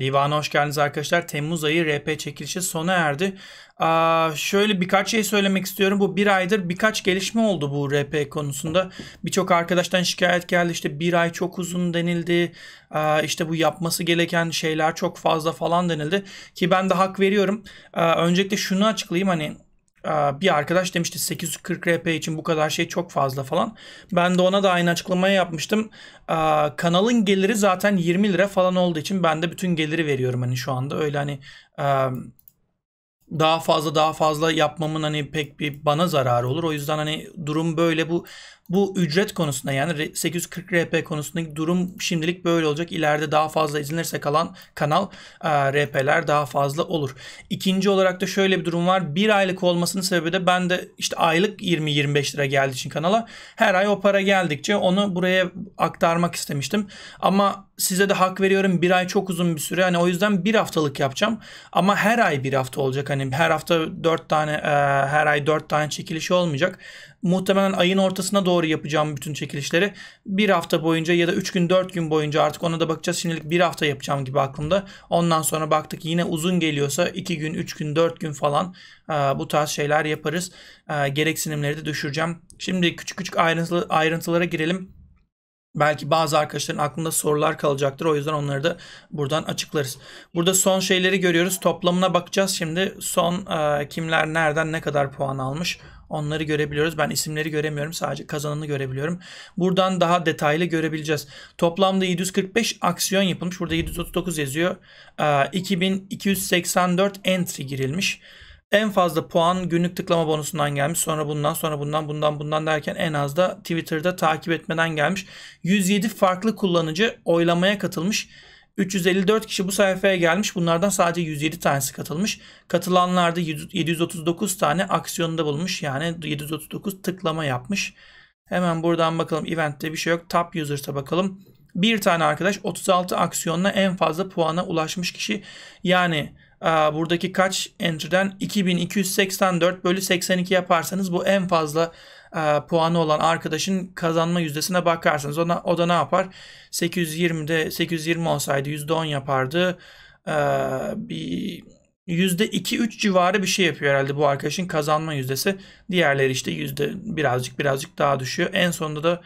Divana hoş geldiniz arkadaşlar. Temmuz ayı RP çekilişi sona erdi. Şöyle birkaç şey söylemek istiyorum. Bu bir aydır birkaç gelişme oldu bu RP konusunda. Birçok arkadaştan şikayet geldi. İşte bir ay çok uzun denildi. İşte bu yapması gereken şeyler çok fazla falan denildi. Ki ben de hak veriyorum. Öncelikle şunu açıklayayım. Hani bir arkadaş demişti 840 RP için bu kadar şey çok fazla falan. Ben de ona da aynı açıklamayı yapmıştım. Kanalın geliri zaten 20 lira falan olduğu için ben de bütün geliri veriyorum hani şu anda. Öyle hani daha fazla yapmamın hani pek bir bana zararı olur. O yüzden hani durum böyle, bu ücret konusunda yani 840 RP konusundaki durum şimdilik böyle olacak. İleride daha fazla izlenirse kalan kanal RP'ler daha fazla olur. İkinci olarak da şöyle bir durum var. Bir aylık olmasının sebebi de ben de işte aylık 20-25 lira geldiği için kanala her ay o para geldikçe onu buraya aktarmak istemiştim. Ama size de hak veriyorum, bir ay çok uzun bir süre. Hani o yüzden bir haftalık yapacağım. Ama her ay bir hafta olacak. Hani her hafta 4 tane her ay 4 tane çekilişi olmayacak. Muhtemelen ayın ortasına doğru yapacağım bütün çekilişleri. Bir hafta boyunca ya da 3 gün 4 gün boyunca, artık ona da bakacağız. Şimdilik bir hafta yapacağım gibi aklımda. Ondan sonra baktık yine uzun geliyorsa 2 gün 3 gün 4 gün falan bu tarz şeyler yaparız. Gereksinimleri de düşüreceğim. Şimdi küçük küçük ayrıntılara girelim. Belki bazı arkadaşların aklında sorular kalacaktır. O yüzden onları da buradan açıklarız. Burada son şeyleri görüyoruz. Toplamına bakacağız şimdi. Son kimler nereden ne kadar puan almış, onları görebiliyoruz. Ben isimleri göremiyorum. Sadece kazananı görebiliyorum. Buradan daha detaylı görebileceğiz. Toplamda 745 aksiyon yapılmış. Burada 739 yazıyor. 2284 entry girilmiş. En fazla puan günlük tıklama bonusundan gelmiş. Sonra bundan, sonra bundan, bundan derken en az da Twitter'da takip etmeden gelmiş. 107 farklı kullanıcı oylamaya katılmış. 354 kişi bu sayfaya gelmiş. Bunlardan sadece 107 tanesi katılmış. Katılanlarda 739 tane aksiyonda bulunmuş. Yani 739 tıklama yapmış. Hemen buradan bakalım. Event'te bir şey yok. Top Users'a bakalım. Bir tane arkadaş 36 aksiyonla en fazla puana ulaşmış kişi. Yani buradaki kaç entry'den 2284/82 yaparsanız bu en fazla puanı olan arkadaşın kazanma yüzdesine bakarsanız o da ne yapar? 820 olsaydı %10 yapardı. Bir %2-3 civarı bir şey yapıyor herhalde bu arkadaşın kazanma yüzdesi. Diğerleri işte birazcık daha düşüyor. En sonunda da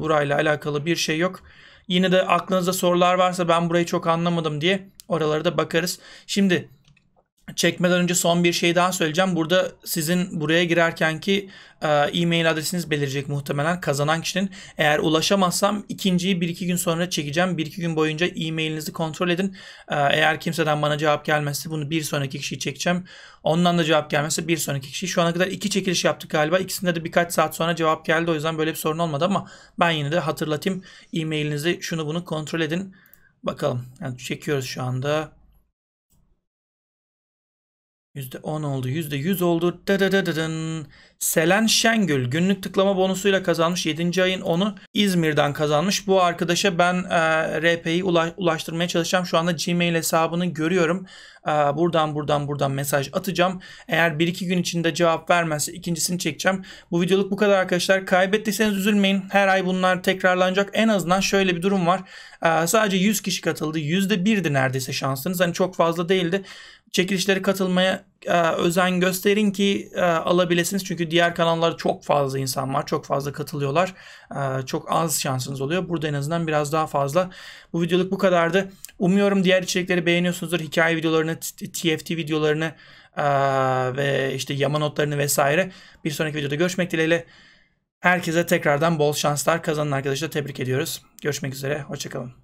burayla alakalı bir şey yok. Yine de aklınızda sorular varsa ben burayı çok anlamadım diye oralara da bakarız. Şimdi çekmeden önce son bir şey daha söyleyeceğim. Burada sizin buraya girerkenki e-mail adresiniz belirecek muhtemelen kazanan kişinin. Eğer ulaşamazsam ikinciyi 1-2 gün sonra çekeceğim. 1-2 gün boyunca e-mailinizi kontrol edin. Eğer kimseden bana cevap gelmezse bunu bir sonraki kişiyi çekeceğim. Ondan da cevap gelmezse bir sonraki kişi. Şu ana kadar 2 çekiliş yaptık galiba. İkisinde de birkaç saat sonra cevap geldi. O yüzden böyle bir sorun olmadı ama ben yine de hatırlatayım. E-mailinizi şunu bunu kontrol edin. Bakalım. Yani çekiyoruz şu anda. %10 oldu. %100 oldu. Selen Şengül günlük tıklama bonusuyla kazanmış. 7. ayın 10'u İzmir'den kazanmış. Bu arkadaşa ben RP'yi ulaştırmaya çalışacağım. Şu anda Gmail hesabını görüyorum. Buradan mesaj atacağım. Eğer 1-2 gün içinde cevap vermezse ikincisini çekeceğim. Bu videoluk bu kadar arkadaşlar. Kaybettiyseniz üzülmeyin. Her ay bunlar tekrarlanacak. En azından şöyle bir durum var. Sadece 100 kişi katıldı. %1'di neredeyse şansınız. Hani çok fazla değildi. Çekilişlere katılmaya özen gösterin ki alabilirsiniz. Çünkü diğer kanallarda çok fazla insan var. Çok fazla katılıyorlar. Çok az şansınız oluyor. Burada en azından biraz daha fazla. Bu videoluk bu kadardı. Umuyorum diğer içerikleri beğeniyorsunuzdur. Hikaye videolarını, TFT videolarını ve işte yama notlarını vesaire. Bir sonraki videoda görüşmek dileğiyle. Herkese tekrardan bol şanslar, kazanan arkadaşları tebrik ediyoruz. Görüşmek üzere. Hoşçakalın.